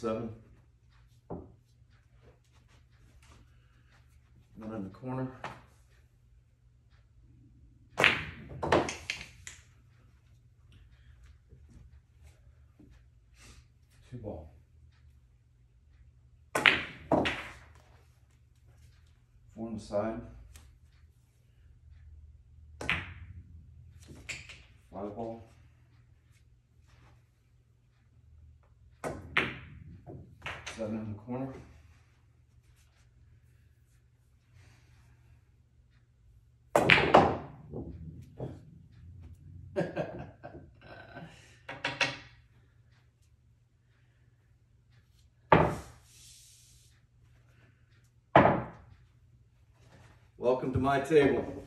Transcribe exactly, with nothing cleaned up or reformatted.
seven. One in the corner. Two ball. Four on the side. Five ball. Seven in the corner. Welcome to my table.